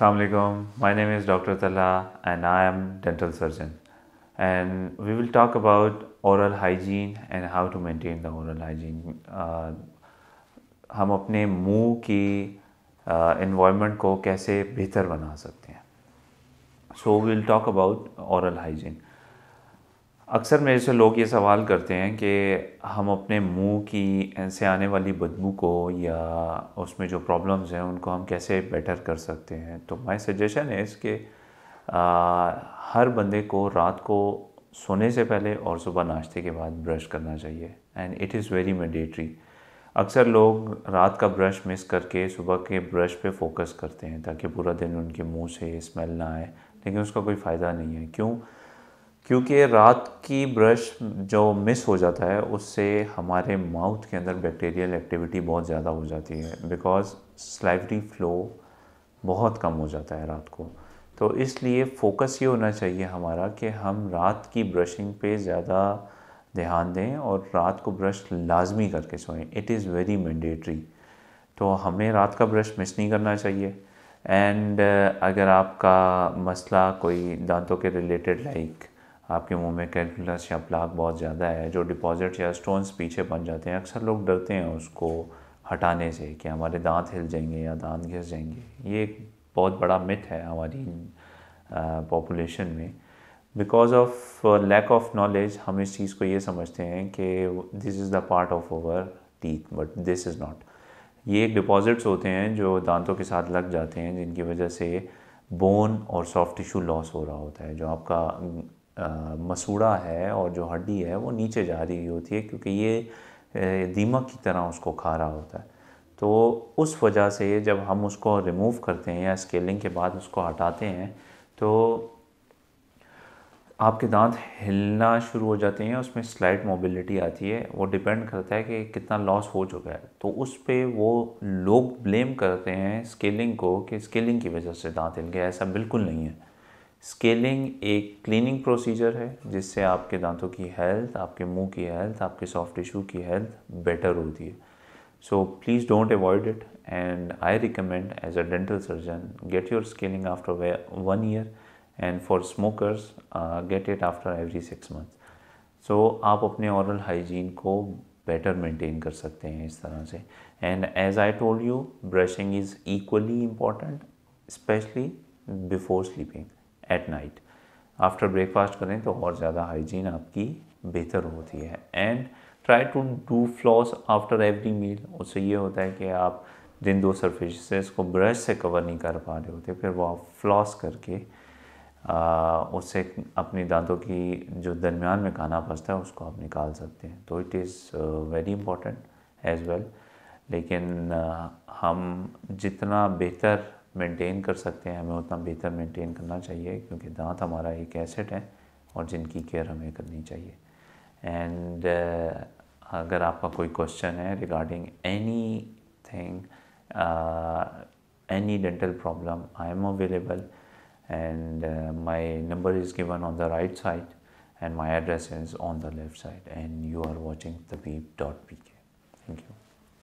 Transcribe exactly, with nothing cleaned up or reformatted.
Assalamu alaikum. My name is Doctor Talha and I am dental surgeon, and we will talk about oral hygiene and how to maintain the oral hygiene. Uh, हम अपने मुंह की environment को कैसे बेहतर बना सकते हैं. So we will talk about oral hygiene. अक्सर मेरे से लोग ये सवाल करते हैं कि हम अपने मुंह की से आने वाली बदबू को या उसमें जो प्रॉब्लम्स हैं उनको हम कैसे बेटर कर सकते हैं. तो माय सजेशन है इसके हर बंदे को रात को सोने से पहले और सुबह नाश्ते के बाद ब्रश करना चाहिए, and it is very mandatory. अक्सर लोग रात का ब्रश मिस करके सुबह के ब्रश पे फोकस करते हैं ताकि पूरा दिन उनके मुंह से स्मेल ना आए, लेकिन उसका कोई फ़ायदा नहीं है. क्यों? क्योंकि रात की ब्रश जो मिस हो जाता है उससे हमारे माउथ के अंदर बैक्टीरियल एक्टिविटी बहुत ज़्यादा हो जाती है, बिकॉज स्लाइवरी फ्लो बहुत कम हो जाता है रात को. तो इसलिए फोकस ये होना चाहिए हमारा कि हम रात की ब्रशिंग पे ज़्यादा ध्यान दें और रात को ब्रश लाजमी करके सोएं. It is very mandatory. तो हमें रात का ब्रश मिस नहीं करना चाहिए. एंड uh, अगर आपका मसला कोई दांतों के रिलेटेड लाइक आपके मुंह में कैलकुलस या प्लाक बहुत ज़्यादा है जो डिपॉजिट्स या स्टोन्स पीछे बन जाते हैं, अक्सर लोग डरते हैं उसको हटाने से कि हमारे दांत हिल जाएंगे या दांत घिस जाएंगे. ये एक बहुत बड़ा मिथ है हमारी पॉपुलेशन में. Because of lack of knowledge हम इस चीज़ को ये समझते हैं कि this is the part of our teeth, but this is not. ये डिपॉजिट्स होते हैं जो दांतों के साथ लग जाते हैं, जिनकी वजह से बोन और सॉफ्ट टिश्यू लॉस हो रहा होता है. जो आपका Uh, मसूड़ा है और जो हड्डी है वो नीचे जा रही होती है क्योंकि ये दीमक की तरह उसको खा रहा होता है. तो उस वजह से जब हम उसको रिमूव करते हैं या स्केलिंग के बाद उसको हटाते हैं तो आपके दांत हिलना शुरू हो जाते हैं, उसमें स्लाइट मोबिलिटी आती है. वो डिपेंड करता है कि कितना लॉस हो चुका है. तो उस पर वो लोग ब्लेम करते हैं स्केलिंग को कि स्केलिंग की वजह से दांत हिल गया. ऐसा बिल्कुल नहीं है. स्केलिंग एक क्लीनिंग प्रोसीजर है जिससे आपके दांतों की हेल्थ, आपके मुंह की हेल्थ, आपके सॉफ्ट टिश्यू की हेल्थ बेटर होती है. So please don't avoid it, and I recommend as a dental surgeon get your scaling after one year, and for smokers get it after every six months. सो आप अपने oral hygiene को better maintain कर सकते हैं इस तरह से. And as I told you, brushing is equally important, especially before sleeping at night. After breakfast करें तो और ज़्यादा हाइजीन आपकी बेहतर होती है. And try to do floss after every meal. उससे ये होता है कि आप जिन दो सरफेसेस को ब्रश से कवर नहीं कर पा रहे होते, फिर वो आप फ्लॉस करके आ, उससे अपने दांतों की जो दरमियान में खाना फंसता है उसको आप निकाल सकते हैं. तो it is very important as well. लेकिन uh, हम जितना बेहतर मेंटेन कर सकते हैं हमें उतना बेहतर मेंटेन करना चाहिए, क्योंकि दांत हमारा एक एसेट है और जिनकी केयर हमें करनी चाहिए. एंड uh, अगर आपका कोई क्वेश्चन है regarding anything, any dental problem, I am available, and my number is given on the right side and my address is on the left side, and you are watching thebeep.pk. Thank you.